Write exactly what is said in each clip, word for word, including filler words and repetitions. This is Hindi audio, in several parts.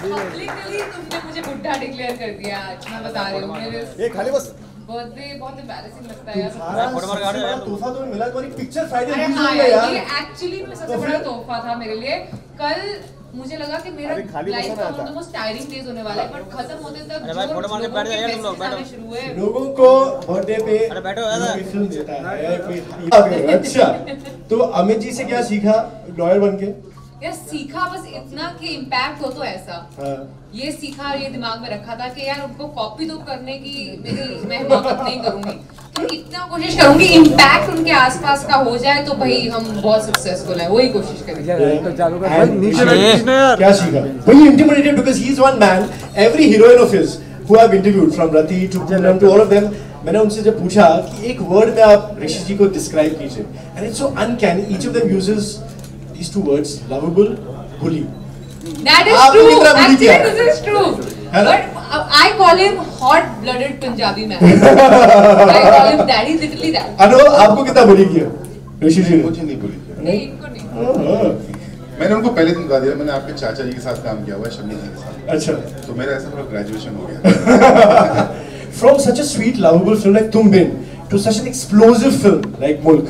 Publicly तुमने मुझे बुड्ढा डिक्लेयर कर दिया आज, मैं बता रही हूँ मेरे ये खाली बस बहुत बहुत एम्बैरेसिंग लगता है यार। तोहफा तो मिला तुम्हारी पिक्चर फ्राइडे में यार, ये एक्चुअली में सबसे बड़ा तोहफा था मेरे लिए। कल मुझे लगा कि मेरा लाइफ का तो मोस्ट टायरिंग डेज होने वाला है, बट खत्म होते तक अरे भाई फोटो मार के बैठ जाओ यार तुम लोग, बैठो। लोगों को बर्थडे पे अरे बैठो यार देता है यार कोई। अच्छा तो अमित जी से क्या सीखा लॉयर बनके? यार सीखा बस इतना कि इम्पैक्ट हो तो ऐसा, ये सीखा ये दिमाग में रखा था कि यार उनको कॉपी तो करने की मेरी मैं हिम्मत नहीं करूंगी, तो इतना कोशिश करूंगी इम्पैक्ट उनके आसपास का हो जाए तो भाई हम बहुत सक्सेसफुल है, वही कोशिश करेंगे। क्या सीखा भाई? Intimidated because he is one man, every heroine of his who have interviewed from Rathee to Pooran to all of them, मैंने उनसे जब पूछा कि एक वर्ड में आप ऋषि जी को डिस्क्राइब कीजिए, and it's so uncanny, each of them uses these two words, lovable, bully. That is true. Actually, this is true. But I call him hot-blooded Punjabi man. I call him that. He's literally that. Anu आपको कितना बुली किया? ऋषि जी मुझे नहीं बुली किया। नहीं इनको नहीं। मैंने उनको पहले दिन बता दिया, मैंने आपके चाचा जी के साथ काम किया हुआ है, शम्मी जी के साथ। अच्छा। तो मेरा ऐसा थोड़ा graduation हो गया। From such a sweet, lovable film like Tum Bin to such an explosive film like Mulk,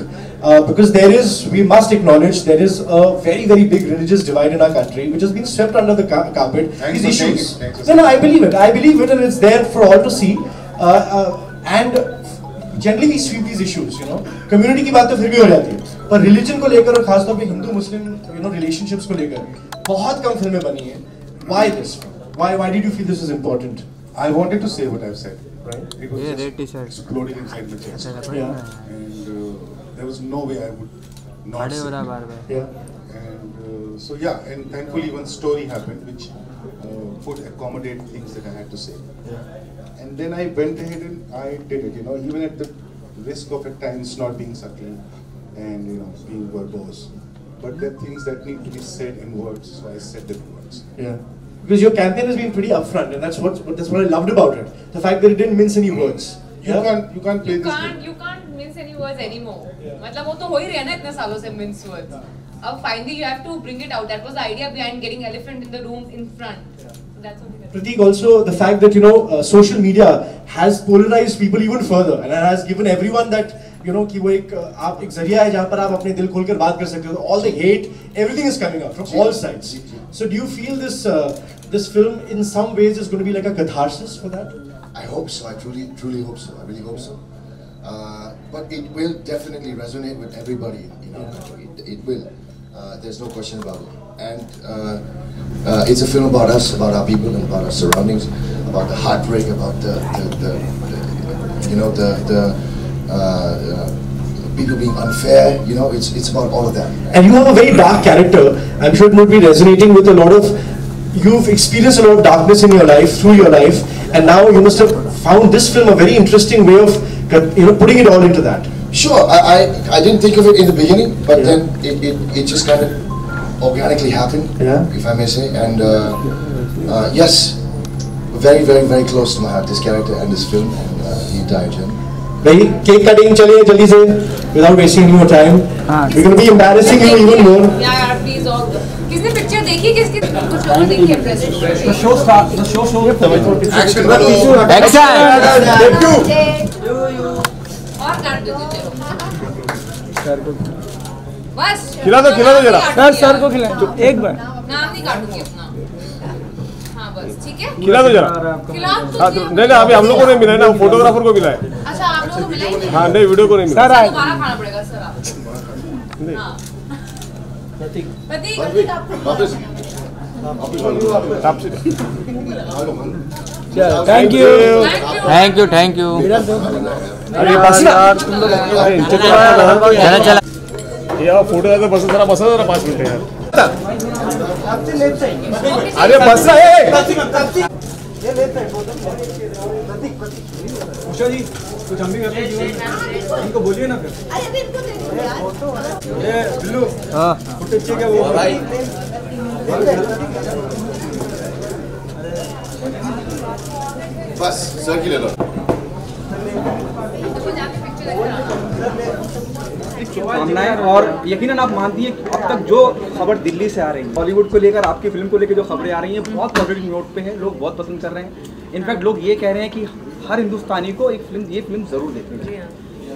because there is, we must acknowledge, there is a very very big religious divide in our country which has been swept under the carpet. These issues, no no, I believe it, I believe it, and it's there for all to see. And generally we sweep these issues, you know. Community की बात तो फिर भी हो जाती है, पर religion को लेकर और खासतौर पे हिंदू-मुस्लिम, you know, relationships को लेकर बहुत कम फिल्में बनी हैं. Why this? Why why did you feel this is important? I wanted to say what I've said, right? It was just exploding inside the chest. Yeah. And uh, there was no way I would not see it. Yeah. And uh, so yeah, and thankfully one story happened which uh, could accommodate things that I had to say. Yeah. And then I went ahead and I did it, you know, even at the risk of at times not being subtle and, you know, being verbose. But there are things that need to be said in words, so I said them in words. Yeah. Because your campaign has been pretty upfront, and that's what that's what I loved about it. The fact that it didn't mince any words. You yeah. can't you can't play you this. You can't game. you can't mince any words anymore. Yeah. मतलब वो तो हो ही रहा है ना इतने सालों से mince words. Now yeah. finally you have to bring it out. That was the idea behind getting elephant in the room in front. Yeah. That's what we did. Prateek, also the fact that you know uh, social media has polarized people even further, and has given everyone that you know कि वो एक आप एक जरिया है जहाँ पर आप अपने दिल खोलकर बात कर सकते हो. All the hate, everything is coming up from all sides. So do you feel this uh, this film in some ways is going to be like a catharsis for that? I hope so. I truly, truly hope so. I really hope so. Uh, but it will definitely resonate with everybody in our country. It, it will. Uh, there's no question about it. And uh, uh, it's a film about us, about our people, and about our surroundings, about the heartbreak, about the, the, the, the you know the the. Uh, uh, people being unfair, you know, it's it's about all of that. And you have a very dark character. I'm sure it would be resonating with a lot of, you've experienced a lot of darkness in your life, through your life, and now you must have found this film a very interesting way of, you know, putting it all into that. Sure, I I, I didn't think of it in the beginning, but yeah. then it, it, it just kind of organically happened, yeah. if I may say, and uh, uh, yes, very, very, very close to my heart, this character and this film, and uh, he died, Jim. Right? Cake cutting, chale, jaldi se, without wasting any more time. We're going to be embarrassing you even more. Yeah, please all. किसने picture देखी किसकी? कुछ और देखी है press. The show starts. The show shows. Action. Action. Take two. और काट दो दीजिए. बस. खिला दो, खिला दो जरा. सर, सर को खिलाएं. एक बार. नाम नहीं काटूंगी अपना. ठीक है? खिला दो जरा. खिलाओ तो. नहीं ना अभी हम लोगों को नहीं मिला है ना, फोटोग्राफर को मिला है. अच्छा आप लोगों को मिला ही नहीं? हाँ नहीं, वीडियो को नहीं मिला. सर दोबारा खाना पड़ेगा सर आप. नहीं. प्रतीक. प्रतीक. प्रतीक आपको. वापस. वापस. चल. Thank you. Thank you thank you. अरे बस यार तुम लोग. चला चला. यार फोटोग्राफर बस जरा बस जरा पाँच मिनट यार. आपसे लेते हैं. अरे बस ना ये ये लेते हैं. प्रतीक प्रतीक उषा जी कुछ हम भी करते हैं, इनको बोलिए ना फिर. अरे अभी इनको देखो ये बिल्लू. हाँ कुछ ठीक है वो भाई. बस सर की ले लो. सामना है। और यकीनन आप मानती है कि अब तक जो खबर दिल्ली से आ रही है बॉलीवुड को लेकर, आपकी फिल्म को लेकर जो खबरें आ रही हैं बहुत पॉजिटिव नोट पे है, लोग बहुत पसंद कर रहे हैं। इनफैक्ट लोग ये कह रहे हैं कि हर हिंदुस्तानी को एक फिल्म ये फिल्म ज़रूर देखनी है।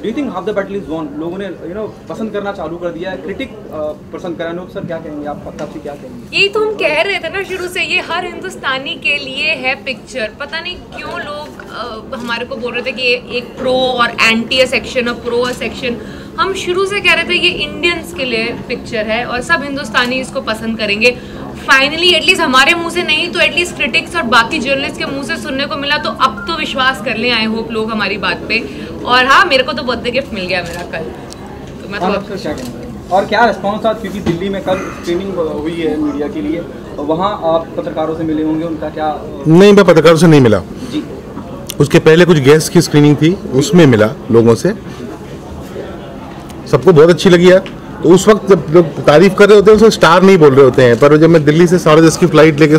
Do you think half the battle is won? लोगों ने you know पसंद करना चालू कर दिया है, क्रिटिक पसंद करा। अनुप सर क्या कहेंगे आप, तापसी क्या कहेंगे? यही तो हम कह रहे थे ना शुरू से, ये हर हिंदुस्तानी के लिए है पिक्चर। पता नहीं क्यों लोग हमारे को बोल रहे थे कि ये एक प्रो और एंटी अ सेक्शन और प्रो अ सेक्शन। हम शुरू से कह रहे थे ये इंडियंस के लिए पिक्चर है और सब हिंदुस्तानी इसको पसंद करेंगे। फाइनली एटलीस्ट हमारे मुंह से नहीं तो एटलीस्ट क्रिटिक्स और बाकी जर्नलिस्ट के मुंह से सुनने को मिला, तो अब तो विश्वास कर लें आई होप लोग हमारी बात पे। और हाँ, मेरे को तो बर्थडे गिफ्ट मिल गया मेरा कल, तो मैं तो और क्या रिस्पॉन्स था, क्योंकि दिल्ली में कल स्क्रीनिंग हुई है मीडिया के लिए, वहाँ आप पत्रकारों से मिले होंगे, उनका क्या? नहीं, मैं पत्रकारों से नहीं मिला जी। उसके पहले कुछ गेस्ट की स्क्रीनिंग थी, उसमें मिला लोगों से, सबको बहुत अच्छी लगी यार। तो उस वक्त जब लोग तारीफ़ कर रहे होते हैं उसमें स्टार नहीं बोल रहे होते हैं, पर जब मैं दिल्ली से साढ़े दस की फ़्लाइट लेके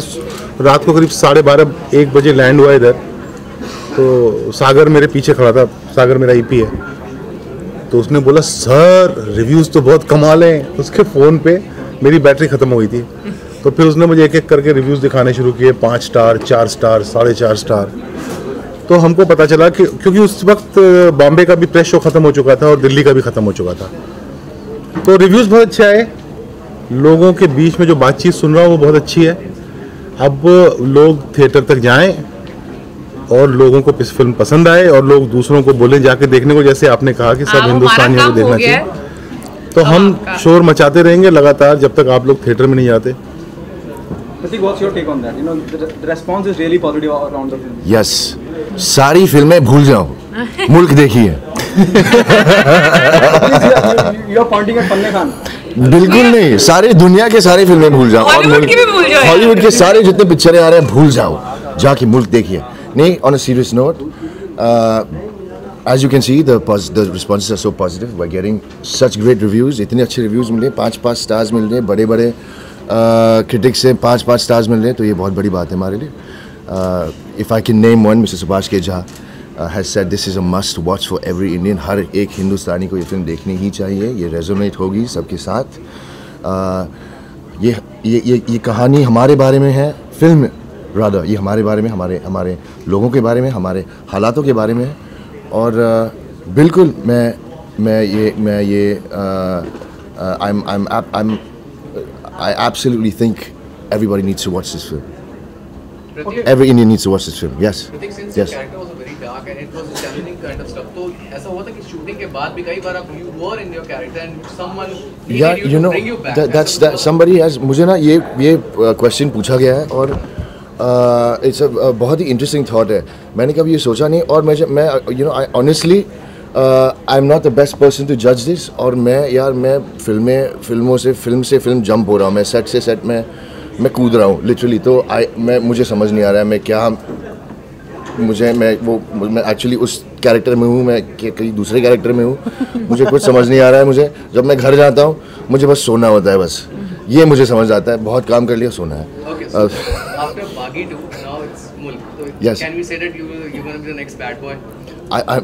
रात को करीब साढ़े बारह एक बजे लैंड हुआ इधर, तो सागर मेरे पीछे खड़ा था, सागर मेरा ईपी है, तो उसने बोला सर रिव्यूज़ तो बहुत कमाल हैं। उसके फ़ोन पे मेरी बैटरी ख़त्म हो गई थी, तो फिर उसने मुझे एक एक करके रिव्यूज़ दिखाने शुरू किए, पाँच स्टार, चार स्टार, साढ़े चार स्टार। तो हमको पता चला कि क्योंकि उस वक्त बॉम्बे का भी प्रेस शो ख़त्म हो चुका था और दिल्ली का भी ख़त्म हो चुका था, तो रिव्यूज़ बहुत अच्छे आए। लोगों के बीच में जो बातचीत सुन रहा हूँ वो बहुत अच्छी है। अब लोग थिएटर तक जाएं और लोगों को इस फिल्म पसंद आए और लोग दूसरों को बोलें जाके देखने को, जैसे आपने कहा कि सब हिंदुस्तानियों को देखना चाहिए। तो हम शोर मचाते रहेंगे लगातार जब तक आप लोग थिएटर में नहीं जाते। यस, सारी फिल्में भूल जाओ, मुल्क देखिए। बिल्कुल नहीं, सारी दुनिया के सारी फिल्में भूल जाओ, हॉलीवुड के सारे जितने पिक्चरें आ रहे हैं भूल जाओ, जाके मुल्क देखिए। नहीं, on a serious note, as you can see the responses are so positive, we are getting such great reviews. इतने अच्छे रिव्यूज़ मिले, पाँच पाँच स्टार्स मिल रहे, बड़े बड़े क्रिटिक्स से पाँच पाँच स्टार्स मिल रहे, तो ये बहुत बड़ी बात है हमारे लिए। If I can name one, mister Subhash के Jha has said this is a must watch for every Indian. हर एक हिंदुस्तानी को ये फिल्म देखनी ही चाहिए, ये रेजोनेट होगी सबके साथ। uh, ये, ये ये ये कहानी हमारे बारे में है, फिल्म राधा ये हमारे बारे में, हमारे हमारे लोगों के बारे में, हमारे हालातों के बारे में। और uh, बिल्कुल मैं मैं ये मैं ये I am I am I am I absolutely think everybody needs to watch this film, every Indian needs to watch this film. Yes yes, and it was a challenging kind of stuff. So ऐसा हुआ था कि shooting के बाद भी कई बार आप you were in your character and someone needed yeah, you, you know, to bring you back. That, that's that somebody has मुझे ना ये ये question पूछा गया है और uh, it's a uh, बहुत ही interesting thought है। मैंने कभी ये सोचा नहीं और मैं मैं you know I honestly uh, I'm not the best person to judge this। और मैं यार मैं फिल्में फिल्मों से फिल्म से फिल्म जंप हो रहा हूँ, मैं सेट से सेट में मैं कूद रहा हूँ लिटरली। तो I मैं मुझे समझ नहीं आ रहा है मैं क्या मुझे मैं वो मैं एक्चुअली उस कैरेक्टर में हूँ, मैं कहीं दूसरे कैरेक्टर में हूँ, मुझे कुछ समझ नहीं आ रहा है। मुझे जब मैं घर जाता हूँ मुझे बस सोना होता है, बस ये मुझे समझ आता है, बहुत काम कर लिया सोना है। okay, so after Baghi two, now it's Mulk. So yes. Can we say that you you're going to be the next bad boy? I, I,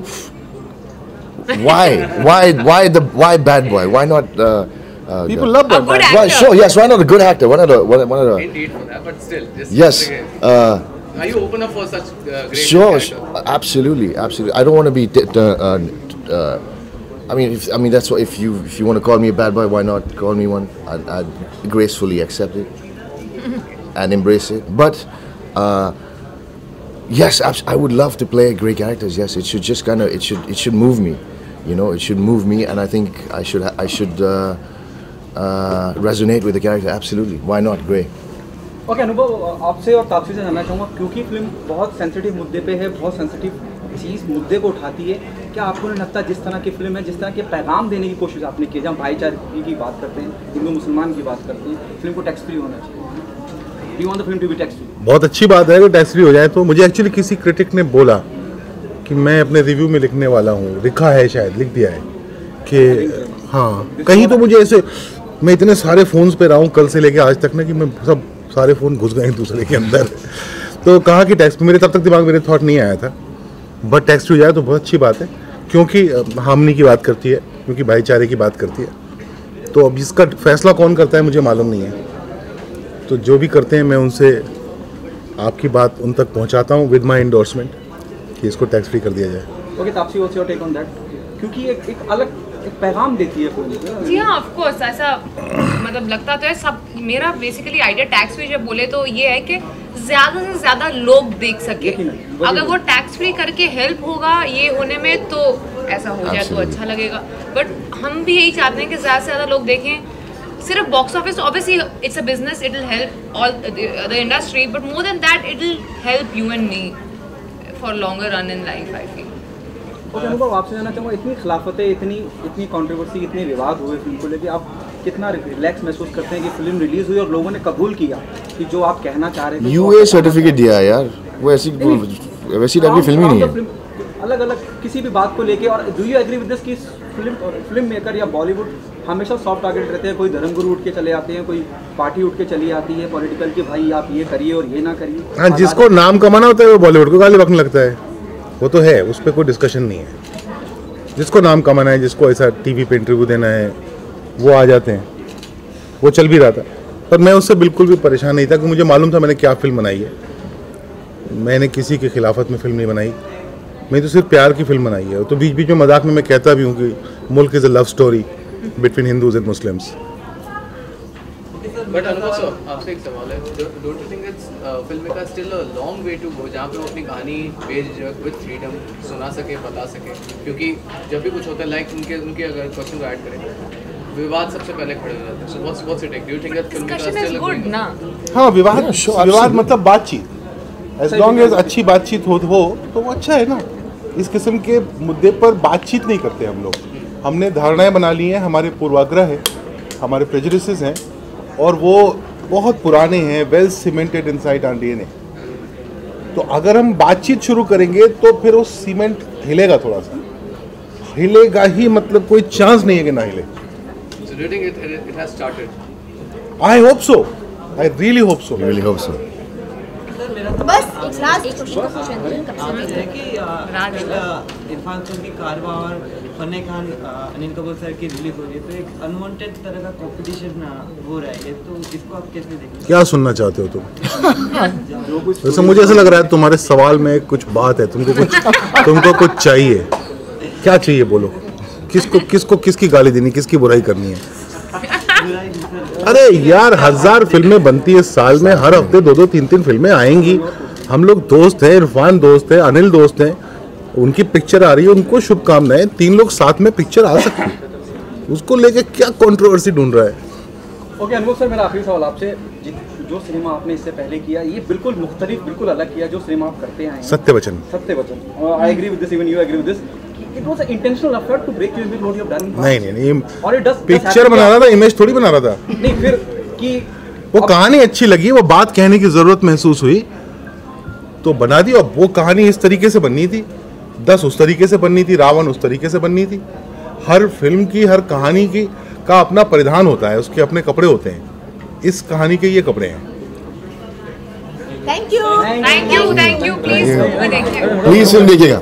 why why why the why bad boy? Why not? Uh, Uh, People the, love that. Why, sure, yes, why not a good actor? Why not a one one of? Indeed for that, but still. Just yes. Uh, Are you open up for such uh, great? Sure, sure, absolutely, absolutely. I don't want to be. T t uh, t uh, I mean, if, I mean that's what. If you if you want to call me a bad boy, why not call me one? I'd, I'd gracefully accept it and embrace it. But uh, yes, I would love to play great characters. Yes, it should just kind of it should it should move me, you know. It should move me, and I think I should I should uh, uh, resonate with the character. Absolutely, why not? Great. Okay okay, Anubhav, आपसे और तापसी से जानना चाहूँगा क्योंकि फिल्म बहुत सेंसिटिव मुद्दे पे है, बहुत सेंसिटिव चीज़ मुद्दे को उठाती है। क्या आपको नहीं लगता जिस तरह की फिल्म है, जिस तरह के पैगाम देने की कोशिश आपने की, जहाँ भाईचारे की बात करते हैं, हिंदू मुसलमान की बात करते हैं, फिल्म को टैक्स फ्री होना चाहिए, you want the film to be tax free? बहुत अच्छी बात है अगर टैक्स फ्री हो जाए। तो मुझे एक्चुअली किसी क्रिटिक ने बोला कि मैं अपने रिव्यू में लिखने वाला हूँ, लिखा है शायद, लिख दिया है कि हाँ कहीं, तो मुझे ऐसे मैं इतने सारे फ़ोन्स पर रहा हूँ कल से लेकर आज तक ना कि मैं सब सारे फ़ोन घुस गए दूसरे के अंदर। तो कहा कि टैक्स मेरे तब तक दिमाग मेरे थॉट नहीं आया था, बट टैक्स हो जाए तो बहुत अच्छी बात है। क्योंकि हामनी की बात करती है, क्योंकि भाईचारे की बात करती है। तो अब इसका फैसला कौन करता है मुझे मालूम नहीं है। तो जो भी करते हैं मैं उनसे आपकी बात उन तक पहुंचाता हूं विद माय इंडोर्समेंट कि इसको टैक्स फ्री कर दिया जाए। Okay Taapsee, what's your take on that? क्योंकि एक एक अलग एक पैगाम देती है फिल्म। जी हां, ऑफ कोर्स ऐसा मतलब लगता तो है सब। मेरा बेसिकली आइडिया टैक्स फ्री जब बोले तो ये है कि ज़्यादा से ज़्यादा लोग देख सके। अगर वो टैक्स फ्री करके हेल्प होगा ये होने में तो ऐसा हो जाए तो अच्छा लगेगा। बट हम भी यही चाहते हैं कि ज़्यादा से ज़्यादा लोग देखें। सिर्फ box office, obviously it's a business, it will help all the industry, but more than that it will help you and me for longer run in life, I think. Okay Anubhav, आपसे जानना चाहूँगा, इतनी खिलाफतें, इतनी इतनी कॉन्ट्रोवर्सी, इतने विवाद हुए फिल्म को लेकर, आप कितना रिलैक्स महसूस करते हैं कि फिल्म रिलीज़ हुई और लोगों ने कबूल किया कि जो आप कहना चाह रहे थे? यूए सर्टिफिकेट दिया है यार, वो ऐसी वैसी टाइप की फिल्म ही नहीं है। अलग अलग किसी भी बात को लेके, और do you agree with this कि फिल्म फिल्म मेकर या बॉलीवुड हमेशा सॉफ्ट टारगेट रहते हैं? कोई धर्मगुरु उठ के चले आते हैं, कोई पार्टी उठ के चली आती है पॉलिटिकल कि भाई आप ये करिए और ये ना करिए। हाँ, जिसको नाम कमाना होता है वो बॉलीवुड को गाली बकने लगता है, वो तो है, उस पर कोई डिस्कशन नहीं है। जिसको नाम कमाना है, जिसको ऐसा टीवी पे इंटरव्यू देना है, वो आ जाते हैं। वो चल भी रहा था, पर मैं उससे बिल्कुल भी परेशान नहीं था कि मुझे मालूम था मैंने क्या फिल्म बनाई है। मैंने किसी के खिलाफत में फिल्म नहीं बनाई, मैं तो सिर्फ प्यार की फिल्म बनाई है। तो बीच बीच में मजाक में मैं कहता भी हूँ कि Mulk is a love story between Hindus and Muslims. But Anubhav sir, आपसे एक सवाल है, don't you think it's film maker still a long way to go जहाँ पे वो अपनी कहानी बेझिझक विद फ्रीडम सुना सके, बता सके? क्योंकि जब भी कुछ होता है, लाइक उनके उनके अगर क्वेश्चन ऐड करें, विवाद सबसे पहले खड़े हो जाते हैं। So what's what's it take, do you think that film maker still is good ना? हां, विवाद विवाद मतलब बातचीत, एज लॉन्ग एज अच्छी बातचीत हो तो वो अच्छा है ना। इस किस्म के मुद्दे पर बातचीत नहीं करते हम लोग। हमने धारणाएं बना ली हैं, हमारे पूर्वाग्रह हैं, हमारे प्रेजुडिसेस हैं, और वो बहुत पुराने हैं, well cemented inside our DNA. तो अगर हम बातचीत शुरू करेंगे तो फिर वो सीमेंट हिलेगा, थोड़ा सा हिलेगा ही, मतलब कोई चांस नहीं है कि ना हिले। I hope so, I really hope so, really hope so. बस एक इरफान खान की कारवा और फन्ने खान अनिल कपूर सर की रिलीज हो रही है, तो एक अनवांटेड तरह का कंपटीशन हो रहा है, तो इसको आप कैसे देखते? क्या सुनना चाहते हो तुम? वैसे मुझे ऐसा लग रहा है तुम्हारे सवाल में कुछ बात है, तुमको कुछ तुमको कुछ चाहिए। क्या चाहिए बोलो? किसको किसको किसकी गाली देनी, किसकी बुराई करनी है? अरे यार, हजार फिल्में बनती है साल में, हर हफ्ते दो दो तीन तीन फिल्में आएंगी। हम लोग दोस्त हैं, इरफान दोस्त हैं, अनिल दोस्त हैं, उनकी पिक्चर आ रही है, उनको शुभकामनाएं। तीन लोग साथ में पिक्चर आ सकते हैं, उसको लेके क्या कंट्रोवर्सी ढूंढ रहा है? ओके okay, अनुभव सर, मेरा आखिरी सवाल आपसे, जो सिनेमा आपने इससे पहले किया, ये बिल्कुल मुख्तलिफ, बिल्कुल अलग किया जो सिनेमा आप करते हैं। सत्य वचन, सत्य वचन। I agree with this, even you agree with this. It was an intentional effort to break you in what you have done. नहीं नहीं नहीं, और ये पिक्चर बना रहा था, इमेज थोड़ी बना रहा था। नहीं, फिर कि वो कहानी अच्छी लगी, वो बात कहने की ज़रूरत महसूस हुई तो बना दी। और वो कहानी इस तरीके से बननी थी, दस उस तरीके से बननी थी, रावण उस तरीके से बननी थी। हर फिल्म की, हर कहानी की का अपना परिधान होता है, उसके अपने कपड़े होते हैं। इस कहानी के ये कपड़े हैं। Thank you, thank you, thank you. Please please film देखिएगा।